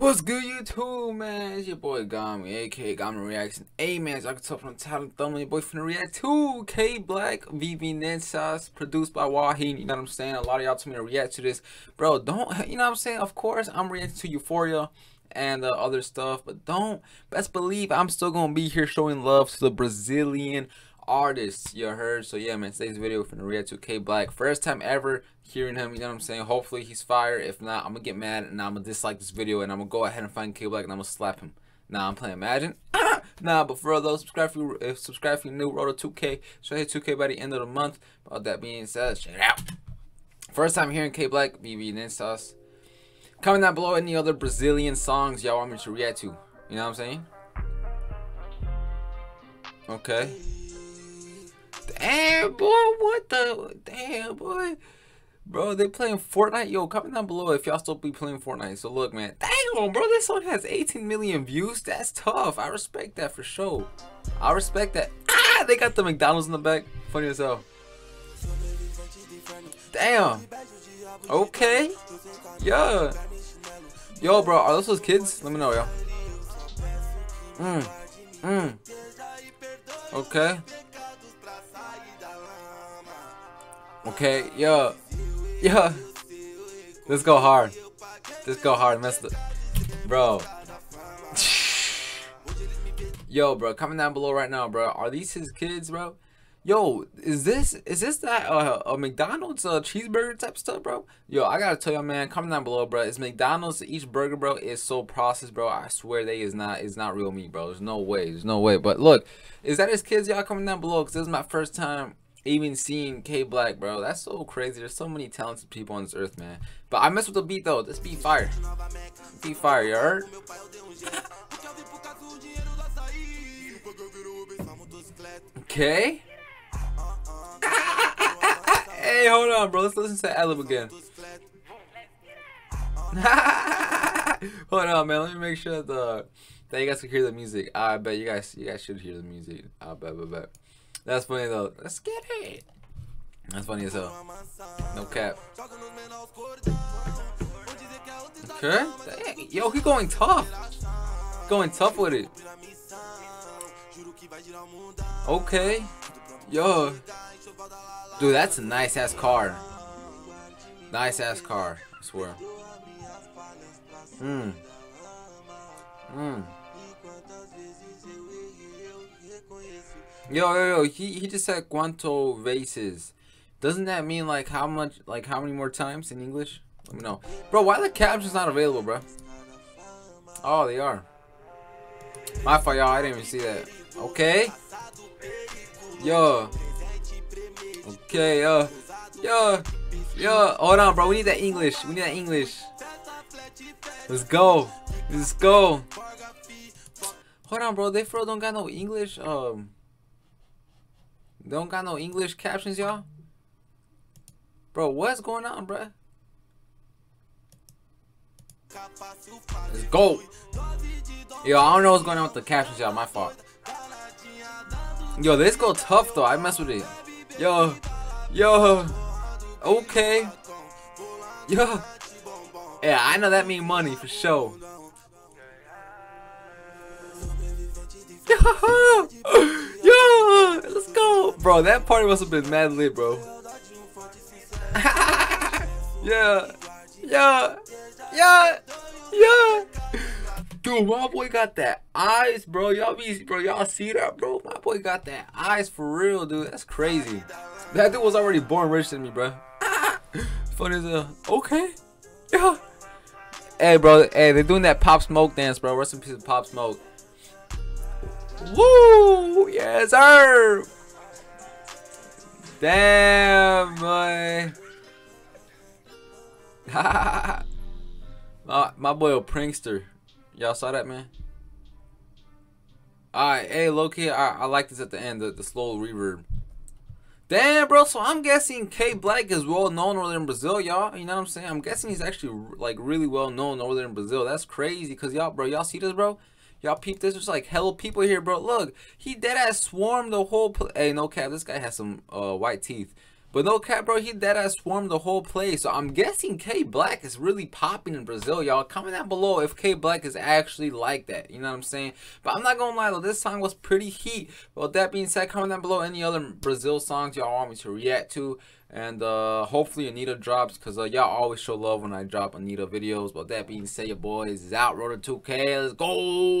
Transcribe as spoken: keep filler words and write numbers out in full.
What's good, YouTube, man? It's your boy Gami, aka Gami Reaction. Hey, man, as y'all can tell from the title, thumbnail, your boy finna react to Kayblack V V Nen Sauce, produced by Wahine. You know what I'm saying? A lot of y'all told me to react to this, bro. Don't, you know what I'm saying? Of course, I'm reacting to Euphoria and uh, other stuff, but don't best believe I'm still gonna be here showing love to the Brazilian artists, you heard? So yeah, man, today's video we're gonna react to Kayblack. First time ever hearing him, you know what I'm saying? Hopefully he's fire. If not, I'm gonna get mad and I'm gonna dislike this video and I'm gonna go ahead and find Kayblack and I'm gonna slap him. Nah, I'm playing. Imagine. Nah, but for those subscribe if you if subscribe if you're new, roll to two K. So hit two K by the end of the month. But all that being said, check it out. First time hearing Kayblack V V Nen Sauce. Comment down below any other Brazilian songs y'all want me to react to. You know what I'm saying? Okay. Damn, boy, what the damn, boy, bro, they playing Fortnite. Yo, comment down below if y'all still be playing Fortnite. So look, man, damn, bro, this song has eighteen million views. That's tough. I respect that for sure. I respect that. Ah, they got the McDonald's in the back. Funny as hell. Damn. Okay. Yeah. Yo, bro, are those those kids? Let me know, y'all. Mm. Mm. Okay. Okay, yo, yeah, let's go hard, let's go hard, mess the, bro, yo, bro, comment down below right now, bro, are these his kids, bro? Yo, is this, is this that, uh, a McDonald's, uh, cheeseburger type stuff, bro? Yo, I gotta tell y'all, man, comment down below, bro, it's McDonald's, each burger, bro, is so processed, bro, I swear they is not, it's not real meat, bro, there's no way, there's no way, but look, is that his kids, y'all? Comment down below, because this is my first time even seeing Kayblack, bro. That's so crazy. There's so many talented people on this earth, man. But I mess with the beat though. This beat fire. Beat fire, you heard? Okay. Hey, hold on, bro. Let's listen to that ad-lib again. Hold on, man. Let me make sure the that you guys can hear the music. I bet you guys you guys should hear the music. I bet, bet, bet. That's funny though. Let's get it. That's funny as hell. No cap. Okay. Dang. Yo, he going tough. Going tough with it. Okay. Yo. Dude, that's a nice ass car. Nice ass car. I swear. Hmm. Hmm. Yo, yo, yo, he, he just said quanto veces. Doesn't that mean like how much, like how many more times in English? Let me know. Bro, why are the captions not available, bro? Oh, they are. My fault, y'all. I didn't even see that. Okay. Yo. Okay, uh. Yo. Yo. Hold on, bro. We need that English. We need that English. Let's go. Let's go. Hold on, bro. They for real don't got no English. Um. Don't got no English captions, y'all. Bro, what's going on, bro? Let's go. Yo, I don't know what's going on with the captions, y'all. My fault. Yo, this go tough though. I mess with it. Yo, yo. Okay. Yo. Yeah, I know that mean money for sure. Yo, let's go, bro. That party must have been mad lit, bro. Yeah, yeah, yeah, yeah. Dude, my boy got that eyes, bro. Y'all be, bro. Y'all see that, bro? My boy got that eyes for real, dude. That's crazy. That dude was already born rich than me, bro. Funny as hell. Okay. Yeah. Hey, bro. Hey, they're doing that Pop Smoke dance, bro. Rest in peace, Pop Smoke. Woo! Yes, sir! Damn, boy. my, my boy a prankster. Y'all saw that, man? Alright, hey, low-key, I, I like this at the end, the, the slow reverb. Damn, bro, so I'm guessing Kayblack is well-known over there in Brazil, y'all. You know what I'm saying? I'm guessing he's actually, like, really well-known over there in Brazil. That's crazy, because y'all, bro, y'all see this, bro? Y'all peep this, just like hella people here, bro. Look, he dead ass swarmed the whole. Hey, no cap. This guy has some uh, white teeth. But no cap, bro, he deadass swarmed the whole place. So I'm guessing Kayblack is really popping in Brazil, y'all. Comment down below if Kayblack is actually like that. You know what I'm saying? But I'm not gonna lie though, this song was pretty heat. But with that being said, comment down below any other Brazil songs y'all want me to react to. And uh, hopefully Anita drops, because uh, y'all always show love when I drop Anita videos. But with that being said, your boy is out. Road to two K. Let's go!